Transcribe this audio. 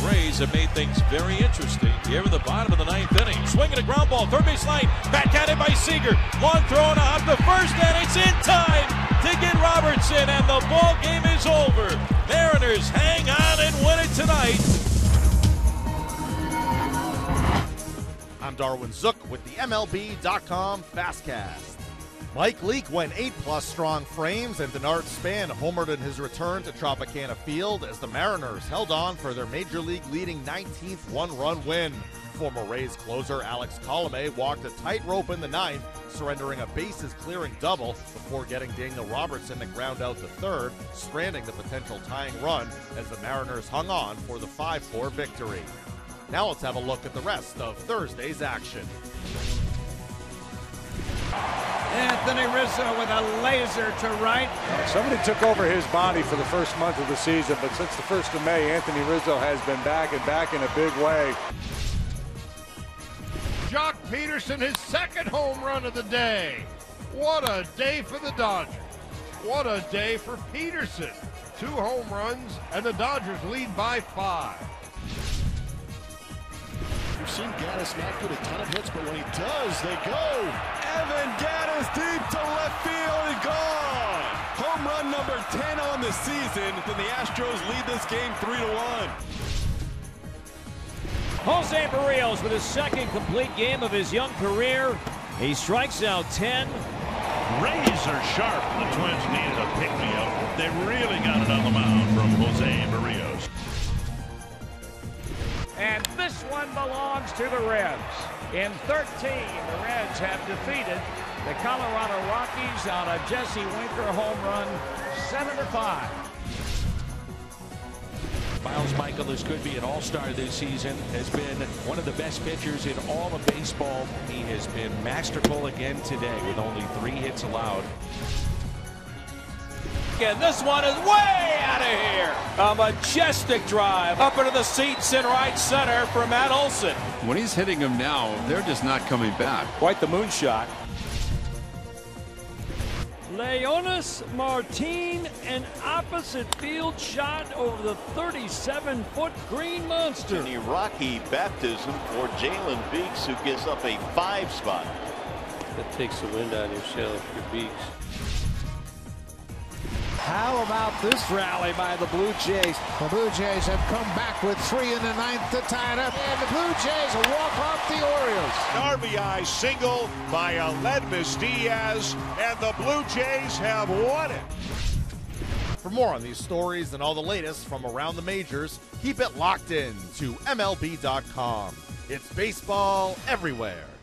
the Rays have made things very interesting here in the bottom of the ninth inning. Swinging a ground ball, third base line, back at it by Seager. Long throw and a hop to first, and it's in time to get Robertson, and the ball game is over. Mariners hang on and win it tonight. I'm Darwin Zook with the MLB.com FastCast. Mike Leake went 8+ strong frames, and Denard Spann homered in his return to Tropicana Field as the Mariners held on for their Major League-leading 19th one-run win. Former Rays closer Alex Colome walked a tightrope in the ninth, surrendering a bases-clearing double before getting Daniel Robertson to ground out to third, stranding the potential tying run as the Mariners hung on for the 5-4 victory. Now let's have a look at the rest of Thursday's action. Anthony Rizzo with a laser to right. Somebody took over his body for the first month of the season, but since the 1st of May, Anthony Rizzo has been back and back in a big way. Joc Pederson, his second home run of the day. What a day for the Dodgers. What a day for Pederson. 2 home runs, and the Dodgers lead by 5. We've seen Gattis not get a ton of hits, but when he does, they go. Evan Gattis deep to left field and gone. Home run number 10 on the season, and the Astros lead this game 3-1. Jose Barrios with his second complete game of his young career. He strikes out 10. Rays are sharp. The Twins needed a pick-me-up. They really got it on the mound from Jose Barrios. And this one belongs to the Reds. In 13, the Reds have defeated the Colorado Rockies on a Jesse Winker home run, 7-5. Miles Michaelis could be an all-star this season, has been one of the best pitchers in all of baseball. He has been masterful again today with only 3 hits allowed. And this one is way out of here. A majestic drive up into the seats in right center for Matt Olson. When he's hitting them now, they're just not coming back. Quite the moonshot. Leonis Martin, an opposite field shot over the 37-foot green monster. An Iraqi baptism for Jaylen Beeks, who gives up a 5 spot. That takes the wind out of your sail if you're Beeks. How about this rally by the Blue Jays? The Blue Jays have come back with 3 in the ninth to tie it up, and the Blue Jays walk off the Orioles. An RBI single by Aledmys Diaz, and the Blue Jays have won it. For more on these stories and all the latest from around the majors, keep it locked in to MLB.com. It's baseball everywhere.